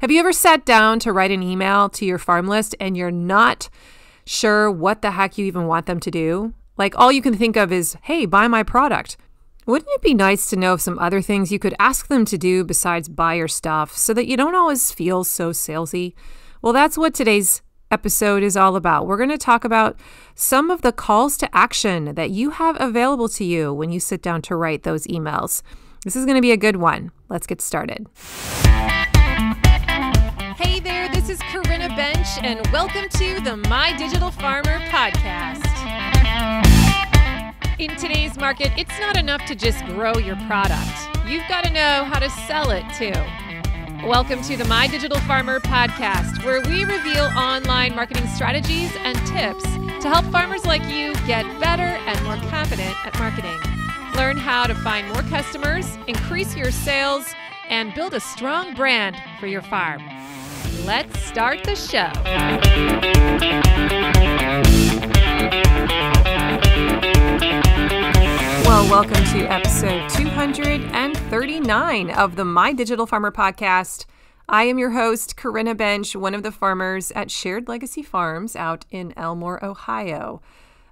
Have you ever sat down to write an email to your farm list and you're not sure what the heck you even want them to do? Like, all you can think of is, hey, buy my product. Wouldn't it be nice to know of some other things you could ask them to do besides buy your stuff so that you don't always feel so salesy? Well, that's what today's episode is all about. We're going to talk about some of the calls to action that you have available to you when you sit down to write those emails. This is going to be a good one. Let's get started. Hey there, this is Corinna Bench, and welcome to the My Digital Farmer podcast. In today's market, it's not enough to just grow your product. You've got to know how to sell it too. Welcome to the My Digital Farmer podcast, where we reveal online marketing strategies and tips to help farmers like you get better and more confident at marketing. Learn how to find more customers, increase your sales, and build a strong brand for your farm. Let's start the show. Well, welcome to episode 239 of the My Digital Farmer podcast. I am your host, Corinna Bench, one of the farmers at Shared Legacy Farms out in Elmore, Ohio.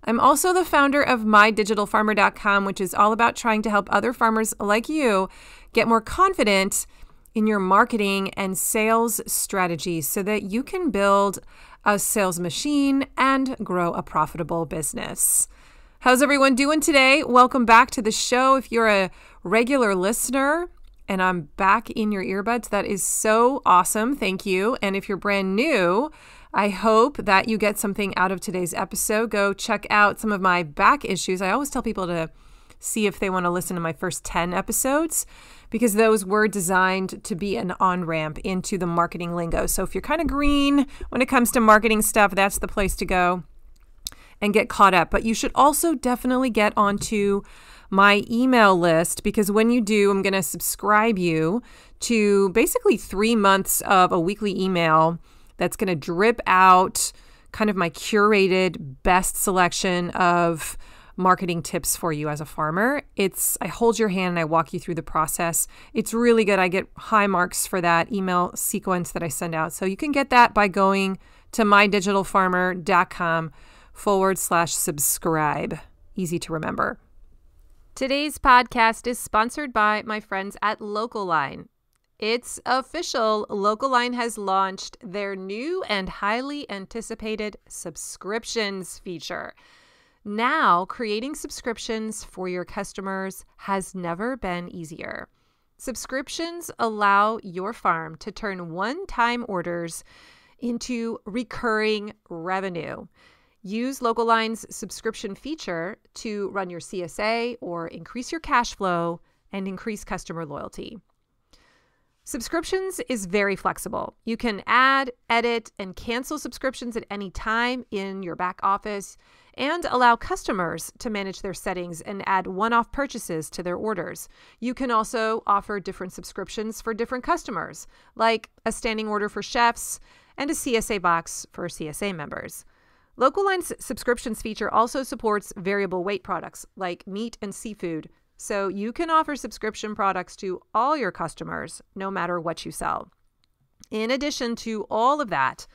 I'm also the founder of MyDigitalFarmer.com, which is all about trying to help other farmers like you get more confident in your marketing and sales strategies so that you can build a sales machine and grow a profitable business. How's everyone doing today? Welcome back to the show. If you're a regular listener and I'm back in your earbuds, that is so awesome. Thank you. And if you're brand new, I hope that you get something out of today's episode. Go check out some of my back issues. I always tell people to see if they want to listen to my first 10 episodes, because those were designed to be an on-ramp into the marketing lingo. So if you're kind of green when it comes to marketing stuff, that's the place to go and get caught up. But you should also definitely get onto my email list, because when you do, I'm going to subscribe you to basically 3 months of a weekly email that's going to drip out kind of my curated best selection of marketing tips for you as a farmer. I hold your hand and I walk you through the process. It's really good. I get high marks for that email sequence that I send out. So you can get that by going to mydigitalfarmer.com/subscribe. Easy to remember. Today's podcast is sponsored by my friends at Local Line. It's official. Local Line has launched their new and highly anticipated subscriptions feature. Now, creating subscriptions for your customers has never been easier. Subscriptions allow your farm to turn one-time orders into recurring revenue. Use Local Line's subscription feature to run your CSA or increase your cash flow and increase customer loyalty. Subscriptions is very flexible. You can add, edit, and cancel subscriptions at any time in your back office, and allow customers to manage their settings and add one-off purchases to their orders. You can also offer different subscriptions for different customers, like a standing order for chefs and a CSA box for CSA members. Local Line's subscriptions feature also supports variable weight products like meat and seafood, so you can offer subscription products to all your customers, no matter what you sell. In addition to all of that,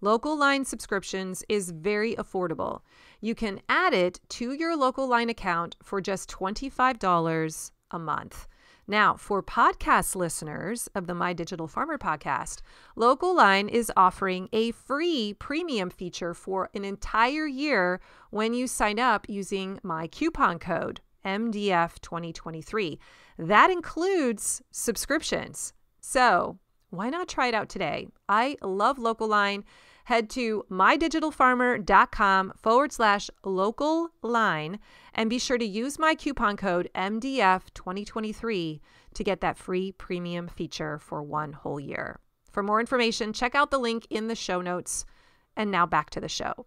Local Line subscriptions is very affordable. You can add it to your Local Line account for just $25 a month. Now, for podcast listeners of the My Digital Farmer podcast, Local Line is offering a free premium feature for an entire year when you sign up using my coupon code, MDF2023. That includes subscriptions. So why not try it out today? I love Local Line. Head to mydigitalfarmer.com/local-line and be sure to use my coupon code MDF2023 to get that free premium feature for one whole year. For more information, check out the link in the show notes. And now back to the show.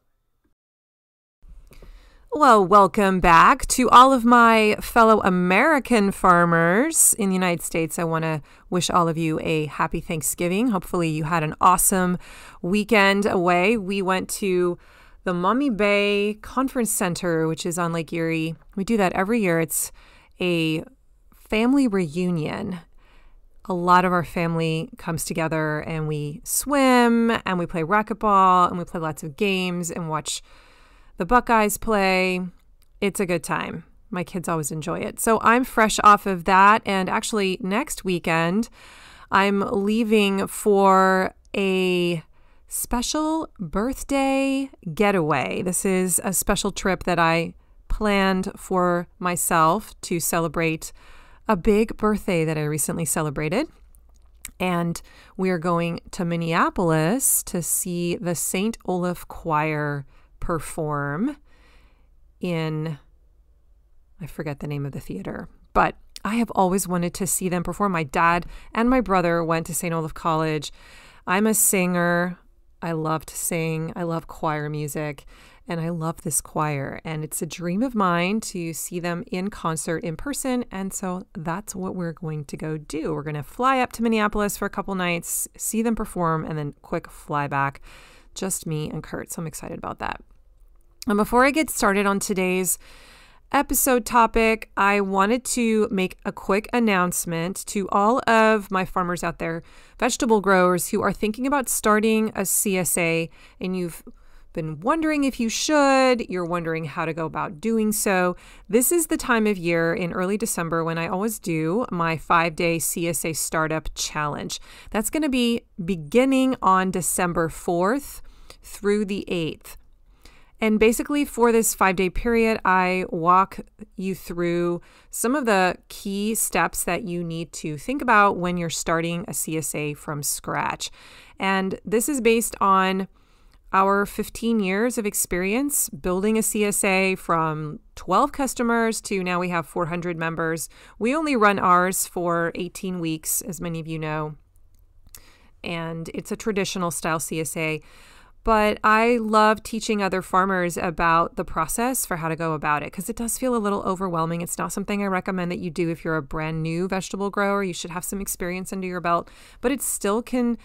Well, welcome back to all of my fellow American farmers in the United States. I want to wish all of you a happy Thanksgiving. Hopefully you had an awesome weekend away. We went to the Mummy Bay Conference Center, which is on Lake Erie. We do that every year. It's a family reunion a lot of our family comes together and we swim and we play racquetball and we play lots of games and watch the Buckeyes play. It's a good time. My kids always enjoy it. So I'm fresh off of that. And actually next weekend, I'm leaving for a special birthday getaway. This is a special trip that I planned for myself to celebrate a big birthday that I recently celebrated. And we are going to Minneapolis to see the St. Olaf Choir perform in, I forget the name of the theater, but I have always wanted to see them perform. My dad and my brother went to St. Olaf College. I'm a singer. I love to sing. I love choir music. And I love this choir. And it's a dream of mine to see them in concert in person. And so that's what we're going to go do. We're going to fly up to Minneapolis for a couple nights, see them perform, and then quick fly back. Just me and Kurt. So I'm excited about that. And before I get started on today's episode topic, I wanted to make a quick announcement to all of my farmers out there, vegetable growers who are thinking about starting a CSA and you've been wondering if you should, you're wondering how to go about doing so. This is the time of year in early December when I always do my 5-day CSA startup challenge. That's going to be beginning on December 4th through the 8th. And basically for this 5-day period, I walk you through some of the key steps that you need to think about when you're starting a CSA from scratch. And this is based on our 15 years of experience building a CSA from 12 customers to now we have 400 members. We only run ours for 18 weeks, as many of you know, and it's a traditional style CSA. But I love teaching other farmers about the process for how to go about it because it does feel a little overwhelming. It's not something I recommend that you do if you're a brand new vegetable grower. You should have some experience under your belt, but it still can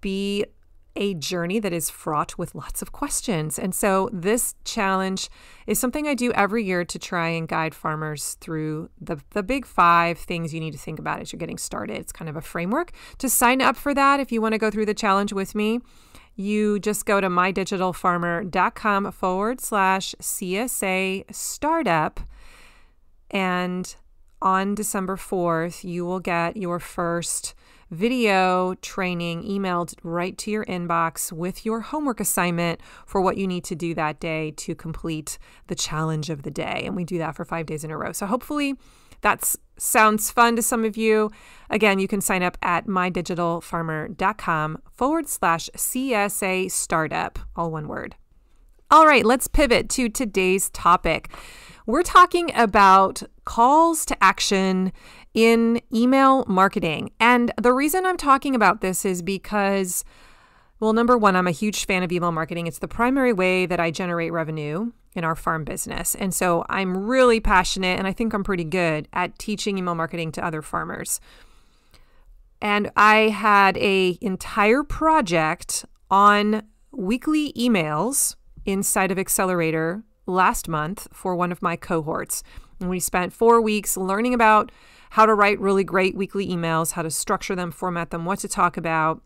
be a journey that is fraught with lots of questions. And so this challenge is something I do every year to try and guide farmers through the big 5 things you need to think about as you're getting started. It's kind of a framework. To sign up for that, if you want to go through the challenge with me, you just go to MyDigitalFarmer.com /CSA startup. And on December 4th, you will get your first video training emailed right to your inbox with your homework assignment for what you need to do that day to complete the challenge of the day. And we do that for 5 days in a row. So hopefully that sounds fun to some of you. Again, you can sign up at mydigitalfarmer.com /CSA startup, all one word. All right, let's pivot to today's topic. We're talking about calls to action in email marketing. And the reason I'm talking about this is because, well, number one, I'm a huge fan of email marketing. It's the primary way that I generate revenue in our farm business. And so I'm really passionate and I think I'm pretty good at teaching email marketing to other farmers. And I had an entire project on weekly emails inside of Accelerator last month for one of my cohorts. And we spent 4 weeks learning about how to write really great weekly emails, how to structure them, format them, what to talk about,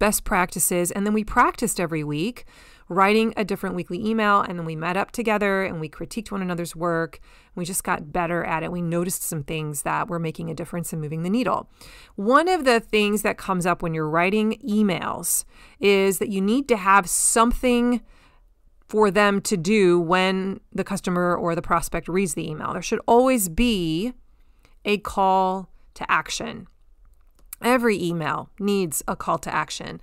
best practices. And then we practiced every week writing a different weekly email. And then we met up together and we critiqued one another's work. We just got better at it. We noticed some things that were making a difference and moving the needle. One of the things that comes up when you're writing emails is that you need to have something for them to do when the customer or the prospect reads the email. There should always be a call to action. Every email needs a call to action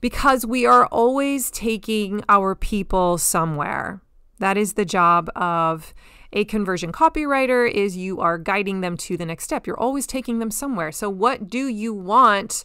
because we are always taking our people somewhere. That is the job of a conversion copywriter, is you are guiding them to the next step. You're always taking them somewhere. So what do you want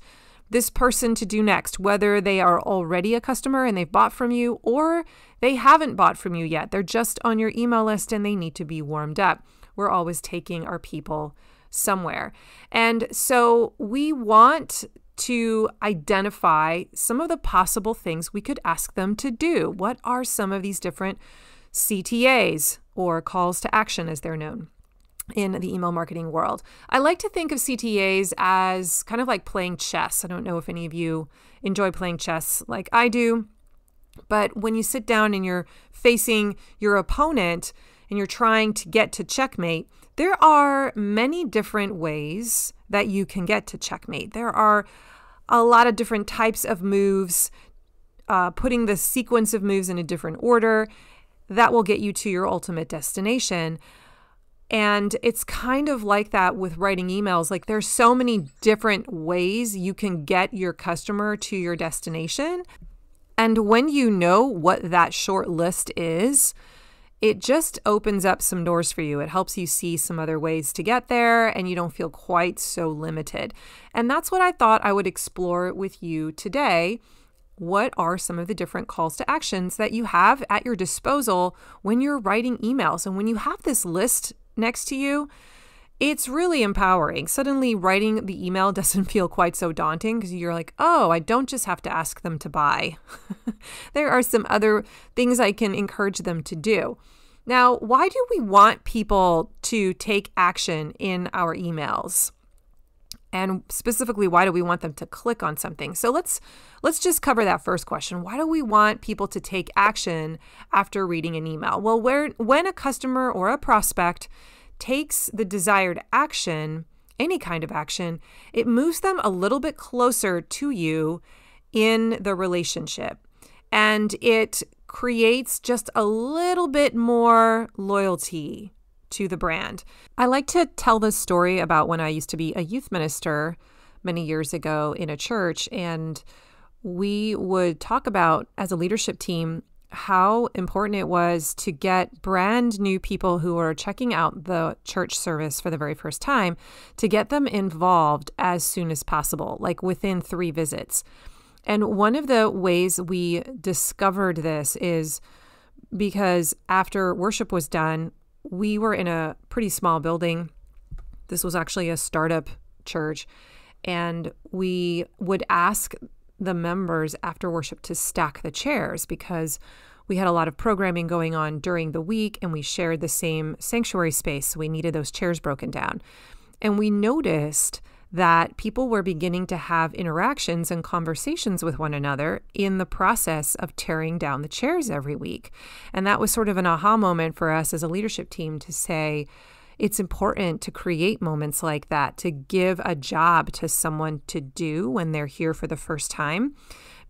this person to do next, whether they are already a customer and they've bought from you or they haven't bought from you yet? They're just on your email list and they need to be warmed up. We're always taking our people somewhere. And so we want to identify some of the possible things we could ask them to do. What are some of these different CTAs, or calls to action as they're known? in the email marketing world. I like to think of CTAs as kind of like playing chess. I don't know if any of you enjoy playing chess like I do, but when you sit down and you're facing your opponent and you're trying to get to checkmate, there are many different ways that you can get to checkmate. There are a lot of different types of moves, putting the sequence of moves in a different order that will get you to your ultimate destination. And it's kind of like that with writing emails. Like, there's so many different ways you can get your customer to your destination. And when you know what that short list is, it just opens up some doors for you. It helps you see some other ways to get there, and you don't feel quite so limited. And that's what I thought I would explore with you today. What are some of the different calls to actions that you have at your disposal when you're writing emails? And when you have this list next to you, it's really empowering. Suddenly writing the email doesn't feel quite so daunting because you're like, oh, I don't just have to ask them to buy. There are some other things I can encourage them to do. Now, why do we want people to take action in our emails? And specifically, why do we want them to click on something? So let's just cover that first question. Why do we want people to take action after reading an email? Well, when a customer or a prospect takes the desired action, any kind of action, it moves them a little bit closer to you in the relationship. And it creates just a little bit more loyalty to the brand. I like to tell this story about when I used to be a youth minister many years ago in a church, and we would talk about, as a leadership team, how important it was to get brand new people who are checking out the church service for the very first time, to get them involved as soon as possible, like within 3 visits. And one of the ways we discovered this is because after worship was done, we were in a pretty small building. This was actually a startup church. And we would ask the members after worship to stack the chairs because we had a lot of programming going on during the week and we shared the same sanctuary space. So we needed those chairs broken down. And we noticed that people were beginning to have interactions and conversations with one another in the process of tearing down the chairs every week. And that was sort of an aha moment for us as a leadership team to say, it's important to create moments like that, to give a job to someone to do when they're here for the first time.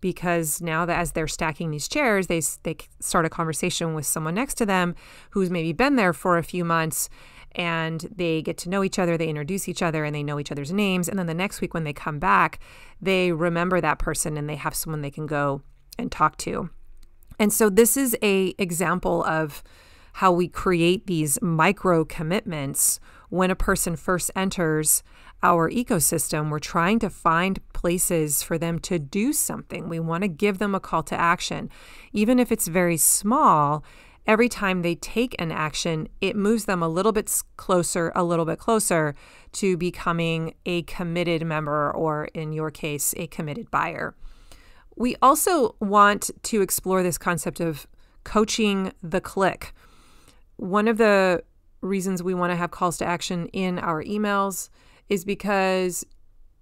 Because now that as they're stacking these chairs, they start a conversation with someone next to them who's maybe been there for a few months, and they get to know each other, they introduce each other, and they know each other's names. And then the next week when they come back, they remember that person and they have someone they can go and talk to. And so this is an example of how we create these micro commitments when a person first enters our ecosystem. We're trying to find places for them to do something. We want to give them a call to action. Even if it's very small, every time they take an action, it moves them a little bit closer to becoming a committed member, or in your case, a committed buyer. We also want to explore this concept of coaching the click. One of the reasons we want to have calls to action in our emails is because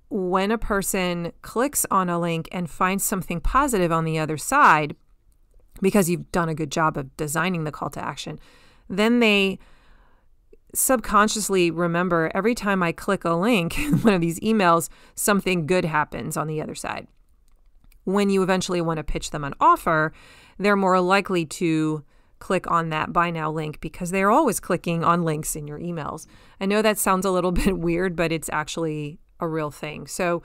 when a person clicks on a link and finds something positive on the other side, because you've done a good job of designing the call to action, then they subconsciously remember, every time I click a link in one of these emails, something good happens on the other side. When you eventually want to pitch them an offer, they're more likely to click on that buy now link because they're always clicking on links in your emails. I know that sounds a little bit weird, but it's actually a real thing. So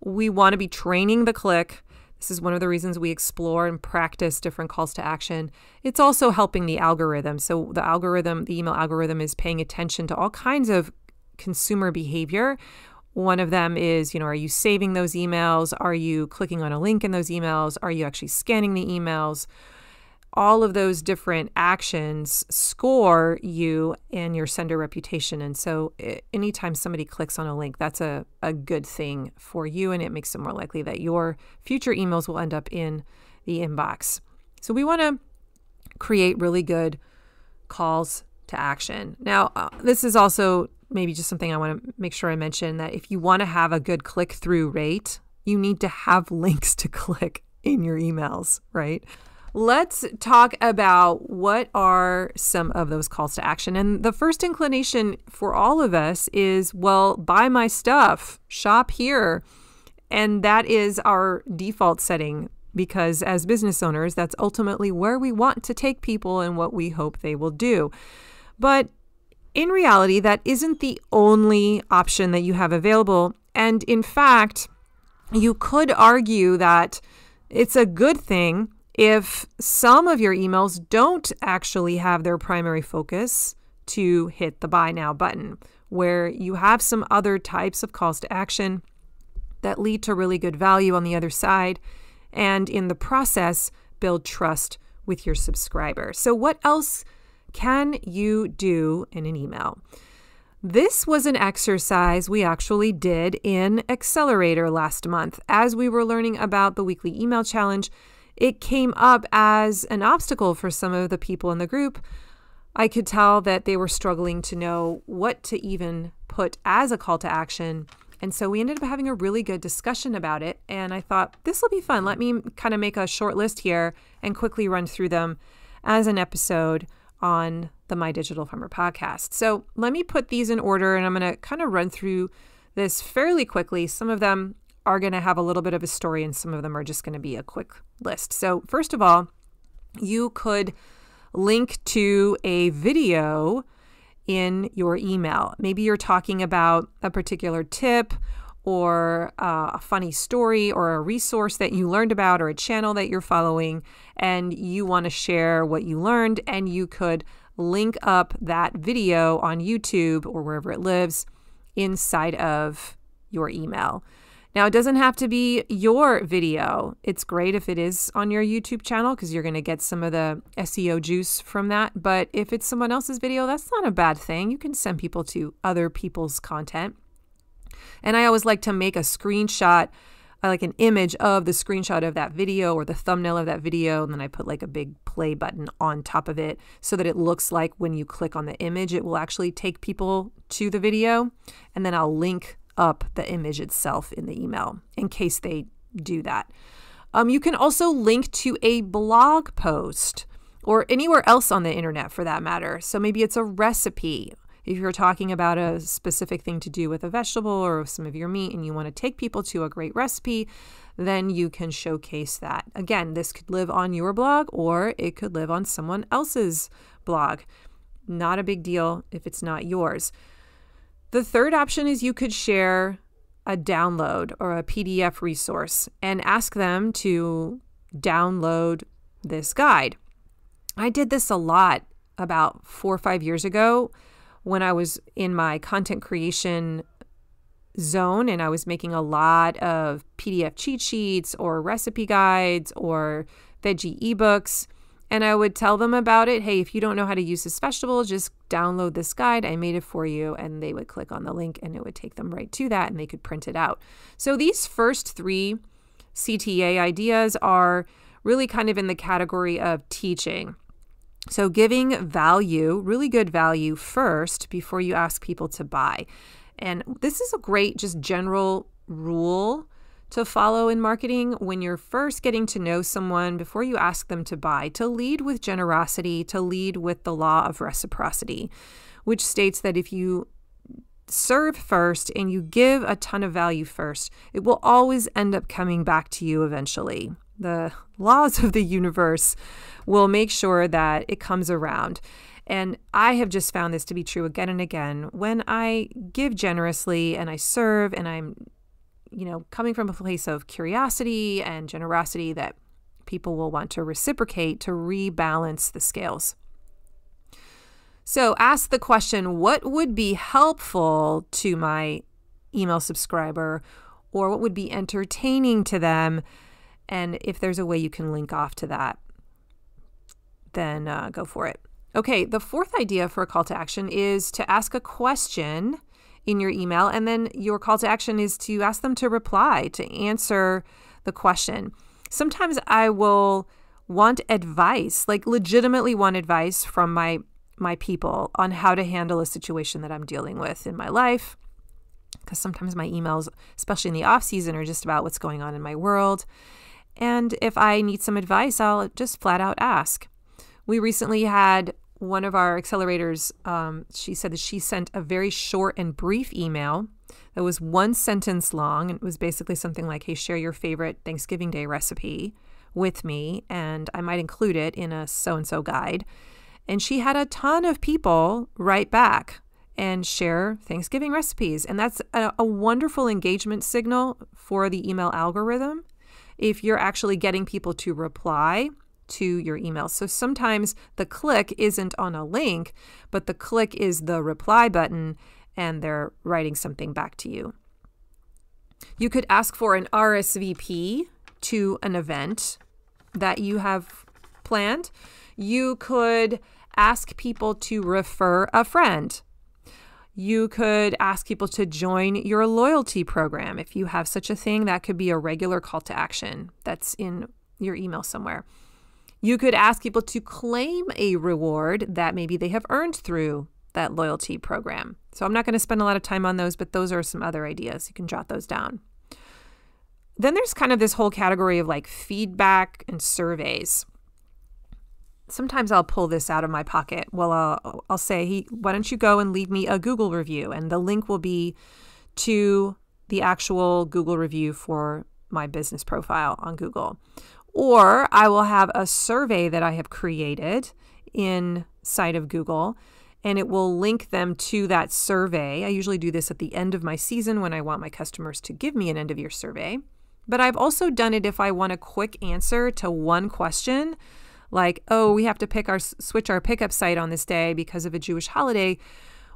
we want to be training the click. This is one of the reasons we explore and practice different calls to action. It's also helping the algorithm. So the email algorithm is paying attention to all kinds of consumer behavior. One of them is, are you saving those emails? Are you clicking on a link in those emails? Are you actually scanning the emails? All of those different actions score you and your sender reputation. And so anytime somebody clicks on a link, that's a good thing for you, and it makes it more likely that your future emails will end up in the inbox. So we want to create really good calls to action. Now, this is also maybe just something I want to make sure I mention, that if you want to have a good click-through rate, you need to have links to click in your emails, right? Let's talk about what are some of those calls to action. And the first inclination for all of us is, well, buy my stuff, shop here. And that is our default setting, because as business owners, that's ultimately where we want to take people and what we hope they will do. But in reality, that isn't the only option that you have available. And in fact, you could argue that it's a good thing if some of your emails don't actually have their primary focus to hit the buy now button, where you have some other types of calls to action that lead to really good value on the other side, and in the process, build trust with your subscriber. So what else can you do in an email? This was an exercise we actually did in Accelerator last month. As we were learning about the weekly email challenge, it came up as an obstacle for some of the people in the group. I could tell that they were struggling to know what to even put as a call to action. And so we ended up having a really good discussion about it. And I thought, this will be fun. Let me kind of make a short list here and quickly run through them as an episode on the My Digital Farmer podcast. So let me put these in order, and I'm going to kind of run through this fairly quickly. Some of them are going to have a little bit of a story, and some of them are just going to be a quick list. So first of all, you could link to a video in your email. Maybe you're talking about a particular tip or a funny story or a resource that you learned about or a channel that you're following, and you want to share what you learned, and you could link up that video on YouTube or wherever it lives inside of your email. Now, it doesn't have to be your video. It's great if it is on your YouTube channel, because you're going to get some of the SEO juice from that. But if it's someone else's video, that's not a bad thing. You can send people to other people's content. And I always like to make a screenshot, like an image of the screenshot of that video or the thumbnail of that video. And then I put like a big play button on top of it so that it looks like when you click on the image, it will actually take people to the video. And then I'll link up the image itself in the email in case they do that. You can also link to a blog post or anywhere else on the internet for that matter. So maybe it's a recipe. If you're talking about a specific thing to do with a vegetable or some of your meat and you want to take people to a great recipe, then you can showcase that. Again, this could live on your blog or it could live on someone else's blog. Not a big deal if it's not yours. The third option is you could share a download or a PDF resource and ask them to download this guide. I did this a lot about 4 or 5 years ago when I was in my content creation zone and I was making a lot of PDF cheat sheets or recipe guides or veggie ebooks. And I would tell them about it. Hey, if you don't know how to use this vegetable, just download this guide. I made it for you. And they would click on the link and it would take them right to that and they could print it out. So these first three CTA ideas are really kind of in the category of teaching. So giving value, really good value first before you ask people to buy. And this is a great just general rule to follow in marketing when you're first getting to know someone before you ask them to buy, to lead with generosity, to lead with the law of reciprocity, which states that if you serve first and you give a ton of value first, it will always end up coming back to you eventually. The laws of the universe will make sure that it comes around. And I have just found this to be true again and again. When I give generously and I serve and I'm coming from a place of curiosity and generosity, that people will want to reciprocate to rebalance the scales. So ask the question, what would be helpful to my email subscriber, or what would be entertaining to them? And if there's a way you can link off to that, then go for it. Okay, the fourth idea for a call to action is to ask a question in your email, and then your call to action is to ask them to reply, to answer the question. Sometimes I will want advice, like legitimately want advice from my my people on how to handle a situation that I'm dealing with in my life, because sometimes my emails, especially in the off season, are just about what's going on in my world. And if I need some advice, I'll just flat out ask. We recently had one of our accelerators, she said that she sent a very short and brief email that was one sentence long. And it was basically something like, hey, share your favorite Thanksgiving Day recipe with me, and I might include it in a so-and-so guide. And she had a ton of people write back and share Thanksgiving recipes. And that's a wonderful engagement signal for the email algorithm if you're actually getting people to reply to your email. So sometimes the click isn't on a link, but the click is the reply button and they're writing something back to you. You could ask for an RSVP to an event that you have planned. You could ask people to refer a friend. You could ask people to join your loyalty program. If you have such a thing, that could be a regular call to action that's in your email somewhere. You could ask people to claim a reward that maybe they have earned through that loyalty program. So I'm not going to spend a lot of time on those, but those are some other ideas. You can jot those down. Then there's kind of this whole category of like feedback and surveys. Sometimes I'll pull this out of my pocket. Well, I'll say, hey, why don't you go and leave me a Google review? And the link will be to the actual Google review for my business profile on Google. Or I will have a survey that I have created inside of Google, and it will link them to that survey. I usually do this at the end of my season when I want my customers to give me an end-of-year survey. But I've also done it if I want a quick answer to one question, like, oh, we have to switch our pickup site on this day because of a Jewish holiday.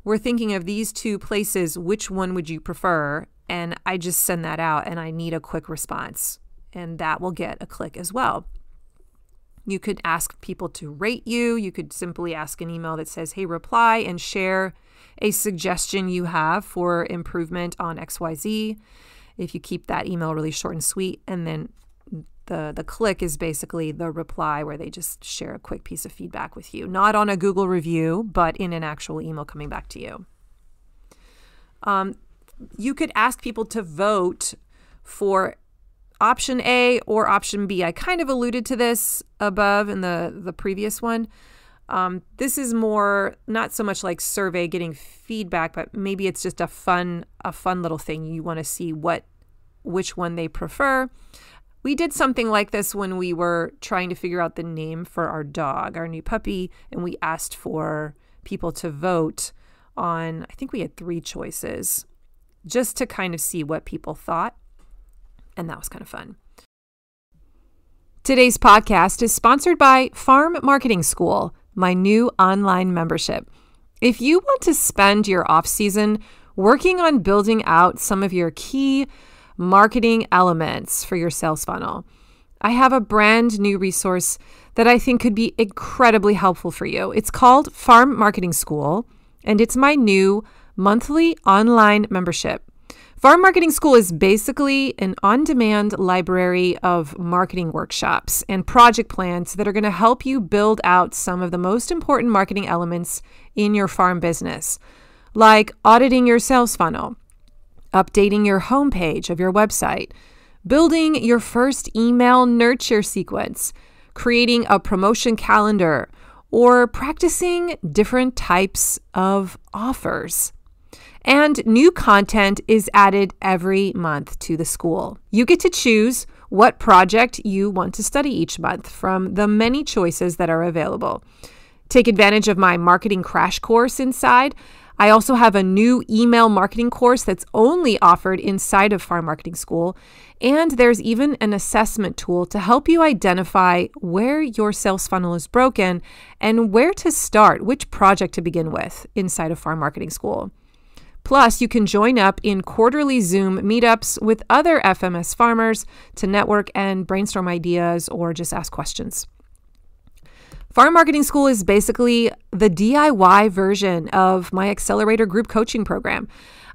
We're thinking of these two places. Which one would you prefer? And I just send that out, and I need a quick response. And that will get a click as well. You could ask people to rate you. You could simply ask an email that says, hey, reply and share a suggestion you have for improvement on XYZ. If you keep that email really short and sweet, and then the click is basically the reply where they just share a quick piece of feedback with you, not on a Google review, but in an actual email coming back to you. You could ask people to vote for option A or option B. I kind of alluded to this above in the previous one. This is more, not so much like survey getting feedback, but maybe it's just a fun little thing. You want to see which one they prefer. We did something like this when we were trying to figure out the name for our dog, our new puppy, and we asked for people to vote on, I think we had 3 choices, just to kind of see what people thought. And that was kind of fun. Today's podcast is sponsored by Farm Marketing School, my new online membership. If you want to spend your off season working on building out some of your key marketing elements for your sales funnel, I have a brand new resource that I think could be incredibly helpful for you. It's called Farm Marketing School, and it's my new monthly online membership. Farm Marketing School is basically an on-demand library of marketing workshops and project plans that are going to help you build out some of the most important marketing elements in your farm business, like auditing your sales funnel, updating your homepage of your website, building your first email nurture sequence, creating a promotion calendar, or practicing different types of offers. And new content is added every month to the school. You get to choose what project you want to study each month from the many choices that are available. Take advantage of my marketing crash course inside. I also have a new email marketing course that's only offered inside of Farm Marketing School. And there's even an assessment tool to help you identify where your sales funnel is broken and where to start, which project to begin with inside of Farm Marketing School. Plus, you can join up in quarterly Zoom meetups with other FMS farmers to network and brainstorm ideas or just ask questions. Farm Marketing School is basically the DIY version of my Accelerator group coaching program.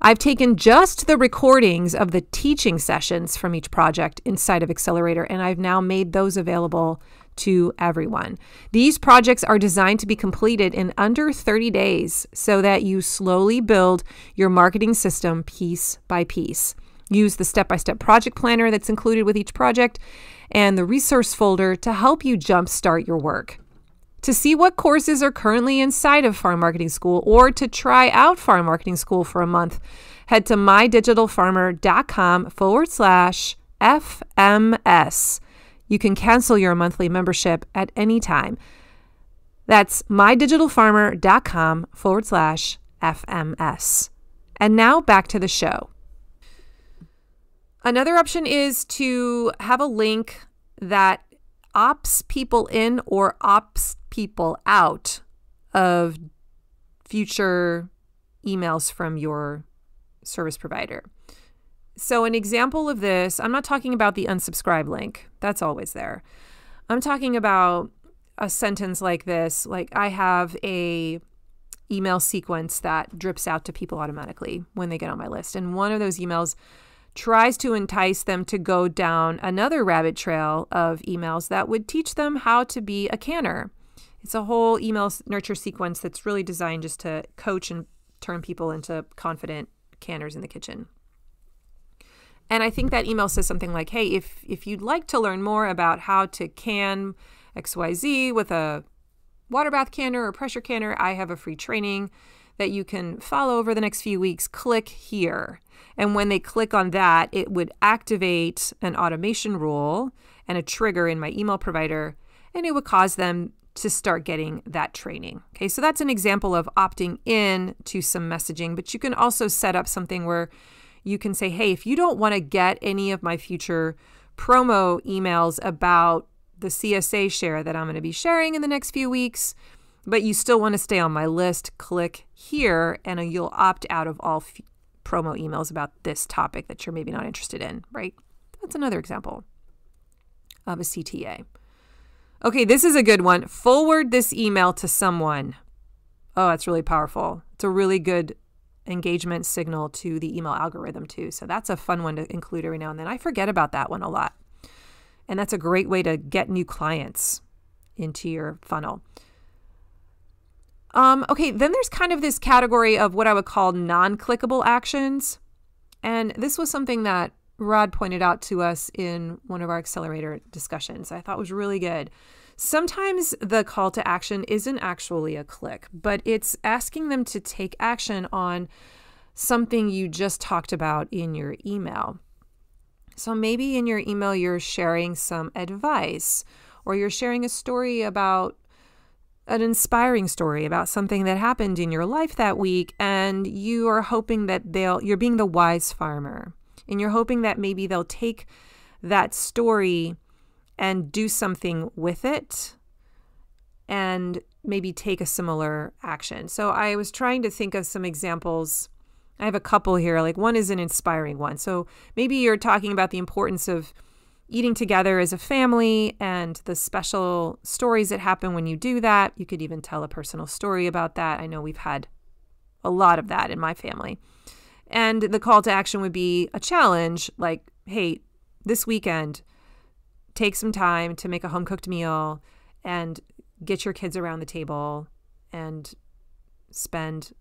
I've taken just the recordings of the teaching sessions from each project inside of Accelerator, and I've now made those available to everyone. These projects are designed to be completed in under 30 days so that you slowly build your marketing system piece by piece. Use the step-by-step project planner that's included with each project and the resource folder to help you jumpstart your work. To see what courses are currently inside of Farm Marketing School or to try out Farm Marketing School for a month, head to MyDigitalFarmer.com/FMS. You can cancel your monthly membership at any time. That's MyDigitalFarmer.com/FMS. And now back to the show. Another option is to have a link that opts people in or opts people out of future emails from your service provider. So an example of this, I'm not talking about the unsubscribe link. That's always there. I'm talking about a sentence like this, like I have a email sequence that drips out to people automatically when they get on my list. And one of those emails tries to entice them to go down another rabbit trail of emails that would teach them how to be a canner. It's a whole email nurture sequence that's really designed just to coach and turn people into confident canners in the kitchen. And I think that email says something like, hey, if you'd like to learn more about how to can XYZ with a water bath canner or pressure canner, I have a free training that you can follow over the next few weeks. Click here. And when they click on that, it would activate an automation rule and a trigger in my email provider, and it would cause them to start getting that training. Okay, so that's an example of opting in to some messaging, but you can also set up something where you can say, hey, if you don't want to get any of my future promo emails about the CSA share that I'm going to be sharing in the next few weeks, but you still want to stay on my list, click here, and you'll opt out of all promo emails about this topic that you're maybe not interested in, right? That's another example of a CTA. Okay, this is a good one. Forward this email to someone. Oh, that's really powerful. It's a really good engagement signal to the email algorithm too. So that's a fun one to include every now and then. I forget about that one a lot. And that's a great way to get new clients into your funnel. Okay, then there's kind of this category of what I would call non-clickable actions. And this was something that Rod pointed out to us in one of our accelerator discussions I thought was really good. Sometimes the call to action isn't actually a click, but it's asking them to take action on something you just talked about in your email. So maybe in your email, you're sharing some advice, or you're sharing a story about an inspiring story about something that happened in your life that week, and you are hoping that you're being the wise farmer, and you're hoping that maybe they'll take that story and do something with it and maybe take a similar action. So I was trying to think of some examples. I have a couple here, like one is an inspiring one. So maybe you're talking about the importance of eating together as a family and the special stories that happen when you do that. You could even tell a personal story about that. I know we've had a lot of that in my family. And the call to action would be a challenge like, hey, this weekend, take some time to make a home-cooked meal and get your kids around the table and spend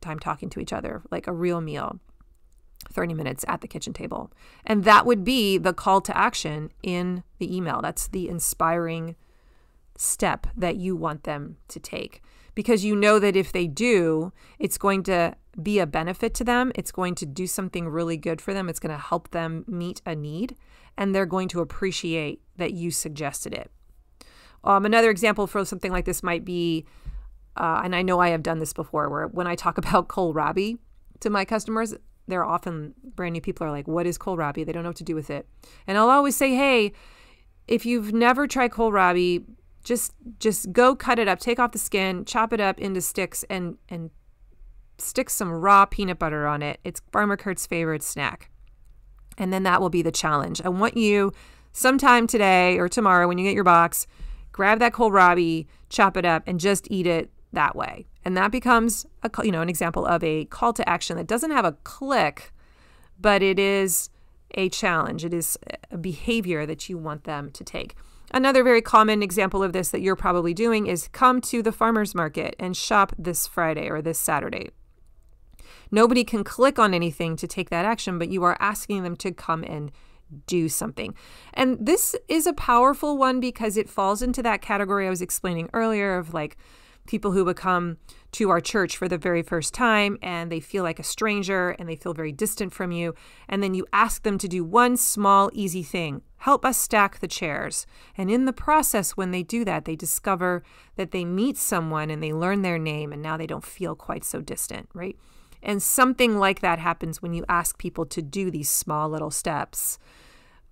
time talking to each other, like a real meal, 30 minutes at the kitchen table. And that would be the call to action in the email. That's the inspiring step that you want them to take, because you know that if they do, it's going to be a benefit to them. It's going to do something really good for them. It's going to help them meet a need, and they're going to appreciate that you suggested it. Another example for something like this might be, and I know I have done this before, where when I talk about kohlrabi to my customers, they're often brand new people are like, what is kohlrabi? They don't know what to do with it. And I'll always say, hey, if you've never tried kohlrabi, just go cut it up, take off the skin, chop it up into sticks, and stick some raw peanut butter on it. It's Farmer Kurt's favorite snack. And then that will be the challenge. I want you sometime today or tomorrow when you get your box, grab that kohlrabi, chop it up, and just eat it that way. And that becomes a, an example of a call to action that doesn't have a click, but it is a challenge. It is a behavior that you want them to take. Another very common example of this that you're probably doing is come to the farmer's market and shop this Friday or this Saturday. Nobody can click on anything to take that action, but you are asking them to come and do something. And this is a powerful one because it falls into that category I was explaining earlier of like people who become to our church for the very first time and they feel like a stranger and they feel very distant from you. And then you ask them to do one small, easy thing. Help us stack the chairs. And in the process, when they do that, they discover that they meet someone and they learn their name and now they don't feel quite so distant, right? And something like that happens when you ask people to do these small little steps.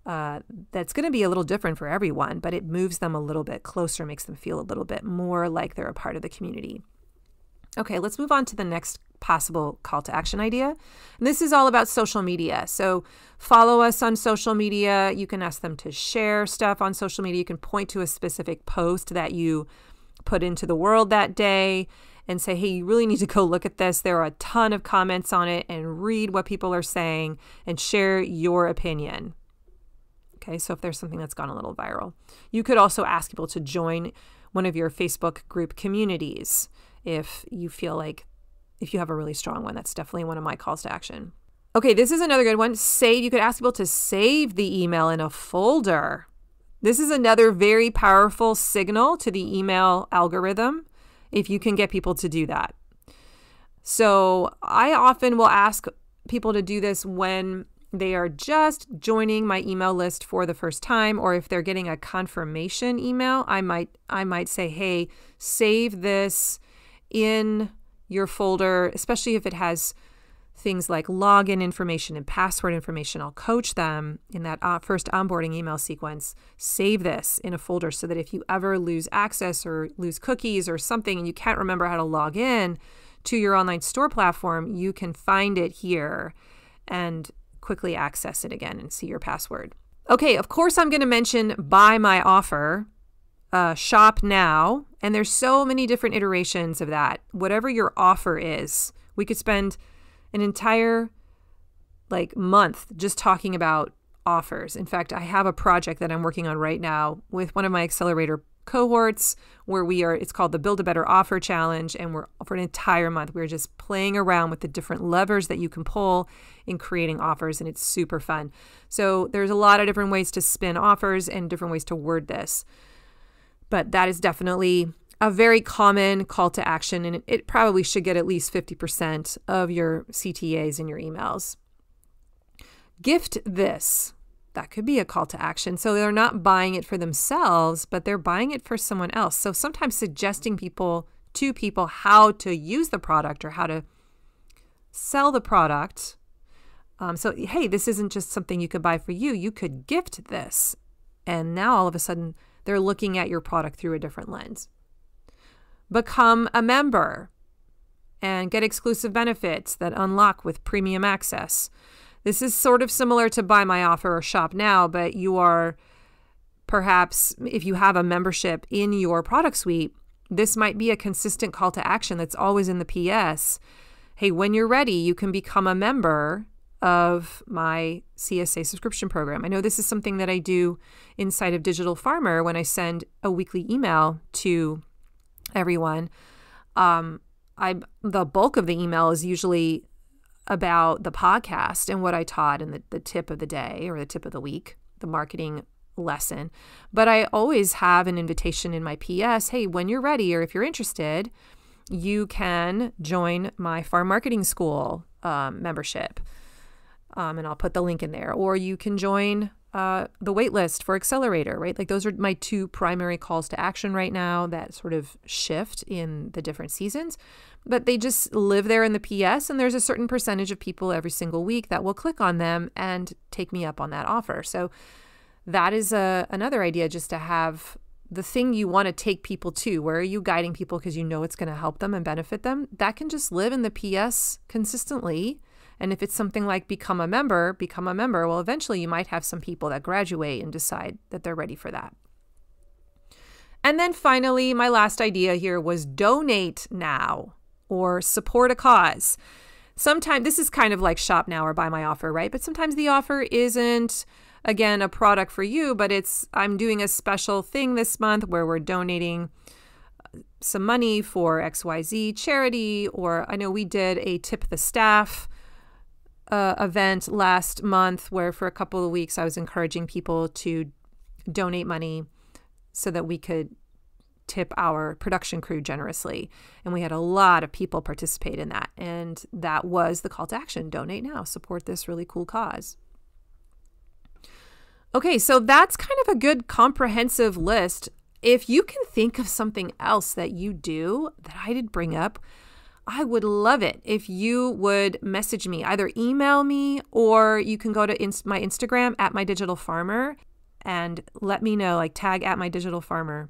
That's going to be a little different for everyone, but it moves them a little bit closer, makes them feel a little bit more like they're a part of the community. Okay, let's move on to the next possible call to action idea. And this is all about social media. So follow us on social media. You can ask them to share stuff on social media. You can point to a specific post that you put into the world that day and say, hey, you really need to go look at this. There are a ton of comments on it, and read what people are saying and share your opinion. Okay, so if there's something that's gone a little viral. You could also ask people to join one of your Facebook group communities if you feel like, if you have a really strong one. That's definitely one of my calls to action. Okay, this is another good one. Save. You could ask people to save the email in a folder. This is another very powerful signal to the email algorithm if you can get people to do that. So I often will ask people to do this when they are just joining my email list for the first time, or if they're getting a confirmation email, I might say, hey, save this in your folder, especially if it has things like login information and password information. I'll coach them in that first onboarding email sequence. Save this in a folder so that if you ever lose access or lose cookies or something and you can't remember how to log in to your online store platform, you can find it here and quickly access it again and see your password. Okay, of course I'm going to mention buy my offer, shop now, and there's so many different iterations of that. Whatever your offer is, we could spend an entire like month just talking about offers. In fact, I have a project that I'm working on right now with one of my Accelerator cohorts where it's called the Build a Better Offer Challenge, and we're for an entire month we're just playing around with the different levers that you can pull in creating offers, and it's super fun. So there's a lot of different ways to spin offers and different ways to word this, but that is definitely a very common call to action, and it probably should get at least 50% of your CTAs in your emails. Gift this. That could be a call to action. So they're not buying it for themselves, but they're buying it for someone else. So sometimes suggesting to people how to use the product or how to sell the product. So, hey, this isn't just something you could buy for you. You could gift this. And now all of a sudden they're looking at your product through a different lens. Become a member and get exclusive benefits that unlock with premium access. This is sort of similar to buy my offer or shop now, but you are perhaps, if you have a membership in your product suite, this might be a consistent call to action that's always in the PS. Hey, when you're ready, you can become a member of my CSA subscription program. I know this is something that I do inside of Digital Farmer when I send a weekly email to everyone. The bulk of the email is usually about the podcast and what I taught and the tip of the day or the tip of the week, the marketing lesson. But I always have an invitation in my PS, hey, when you're ready or if you're interested, you can join my Farm Marketing School membership. And I'll put the link in there. Or you can join the waitlist for Accelerator, right? Like those are my two primary calls to action right now that sort of shift in the different seasons. But they just live there in the PS, and there's a certain percentage of people every single week that will click on them and take me up on that offer. So that is another idea, just to have the thing you want to take people to. Where are you guiding people because you know it's going to help them and benefit them? That can just live in the PS consistently. And if it's something like become a member, well, eventually you might have some people that graduate and decide that they're ready for that. And then finally, my last idea here was donate now or support a cause. Sometimes this is kind of like shop now or buy my offer, right? But sometimes the offer isn't, again, a product for you, but it's, I'm doing a special thing this month where we're donating some money for XYZ charity, or I know we did a tip the staff event last month where for a couple of weeks I was encouraging people to donate money so that we could tip our production crew generously. And we had a lot of people participate in that. And that was the call to action, donate now, support this really cool cause. Okay, so that's kind of a good comprehensive list. If you can think of something else that you do that I did bring up, I would love it if you would message me, either email me or you can go to my Instagram at MyDigitalFarmer and let me know, like tag at MyDigitalFarmer,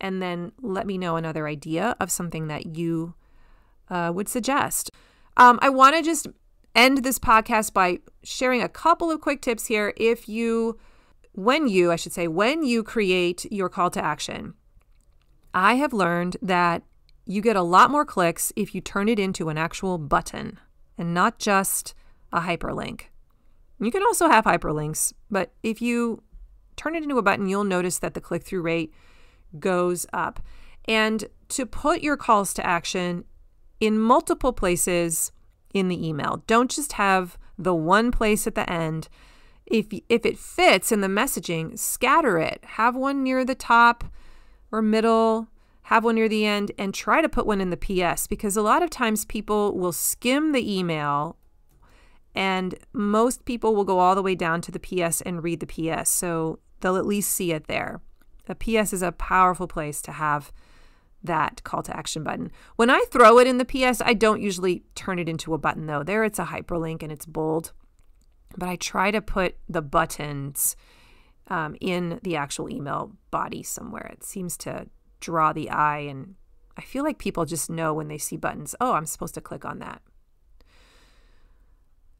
and then let me know another idea of something that you would suggest. I want to just end this podcast by sharing a couple of quick tips here. If you, when you create your call to action, I have learned that you get a lot more clicks if you turn it into an actual button and not just a hyperlink. You can also have hyperlinks, but if you turn it into a button, you'll notice that the click-through rate goes up. And to put your calls to action in multiple places in the email. Don't just have the one place at the end. If it fits in the messaging, scatter it. Have one near the top or middle, have one near the end, and try to put one in the PS, because a lot of times people will skim the email and most people will go all the way down to the PS and read the PS, so they'll at least see it there. A PS is a powerful place to have that call to action button. When I throw it in the PS, I don't usually turn it into a button though. There it's a hyperlink and it's bold, but I try to put the buttons in the actual email body somewhere. It seems to draw the eye, and I feel like people just know when they see buttons, oh, I'm supposed to click on that.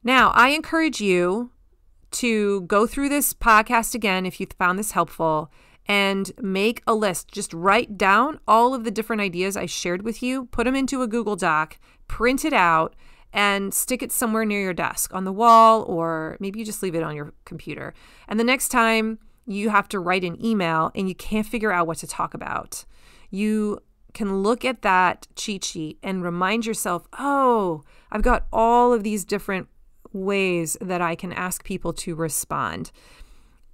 Now, I encourage you to go through this podcast again if you found this helpful, and make a list. Just write down all of the different ideas I shared with you, put them into a Google Doc, print it out, and stick it somewhere near your desk, on the wall, or maybe you just leave it on your computer. And the next time you have to write an email and you can't figure out what to talk about, you can look at that cheat sheet and remind yourself, oh, I've got all of these different ways that I can ask people to respond.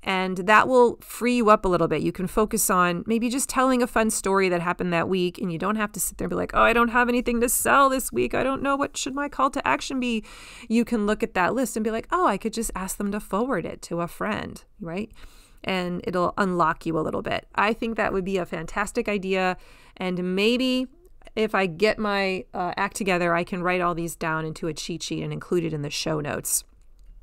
And that will free you up a little bit. You can focus on maybe just telling a fun story that happened that week, and you don't have to sit there and be like, oh, I don't have anything to sell this week. I don't know. What should my call to action be? You can look at that list and be like, oh, I could just ask them to forward it to a friend, right? And it'll unlock you a little bit. I think that would be a fantastic idea. And maybe if I get my act together, I can write all these down into a cheat sheet and include it in the show notes.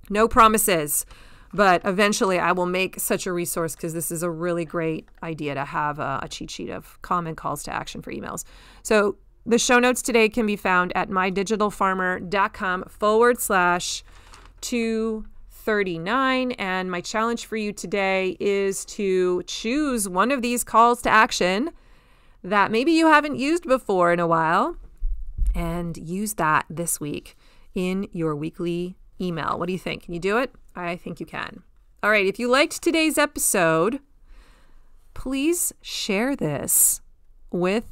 No promises. But eventually I will make such a resource, because this is a really great idea to have a cheat sheet of common calls to action for emails. So the show notes today can be found at mydigitalfarmer.com/239. And my challenge for you today is to choose one of these calls to action that maybe you haven't used before in a while and use that this week in your weekly email. What do you think? Can you do it? I think you can. All right, if you liked today's episode, please share this with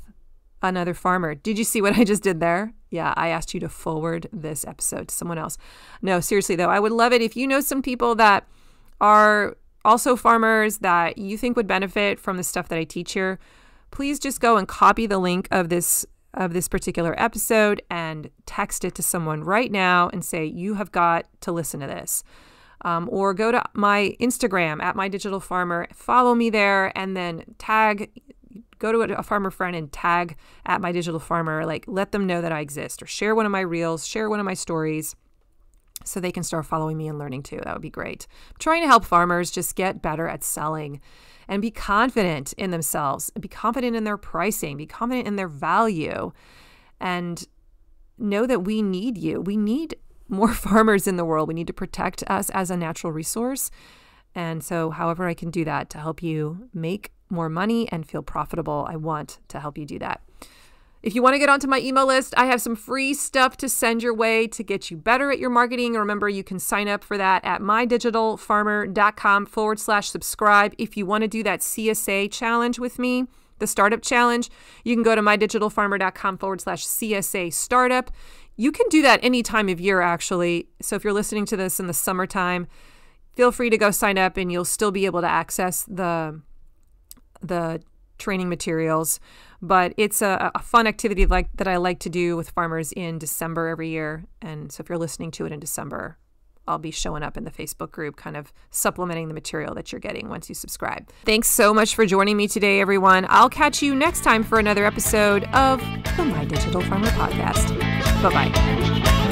another farmer. Did you see what I just did there? Yeah, I asked you to forward this episode to someone else. No, seriously though, I would love it if you know some people that are also farmers that you think would benefit from the stuff that I teach here. Please just go and copy the link of this particular episode and text it to someone right now and say, you have got to listen to this. Or go to my Instagram at MyDigitalFarmer, follow me there, and then tag, go to a farmer friend and tag at MyDigitalFarmer, like let them know that I exist, or share one of my reels, share one of my stories so they can start following me and learning too. That would be great. I'm trying to help farmers just get better at selling and be confident in themselves, be confident in their pricing, be confident in their value, and know that we need you. We need more farmers in the world. We need to protect us as a natural resource. And so however I can do that to help you make more money and feel profitable, I want to help you do that. If you want to get onto my email list, I have some free stuff to send your way to get you better at your marketing. Remember, you can sign up for that at mydigitalfarmer.com/subscribe. If you want to do that CSA challenge with me, the startup challenge, you can go to mydigitalfarmer.com/CSA startup. You can do that any time of year, actually. So if you're listening to this in the summertime, feel free to go sign up and you'll still be able to access the training materials. But it's a fun activity that I like to do with farmers in December every year. And so if you're listening to it in December, I'll be showing up in the Facebook group, kind of supplementing the material that you're getting once you subscribe. Thanks so much for joining me today, everyone. I'll catch you next time for another episode of the My Digital Farmer Podcast. Bye-bye.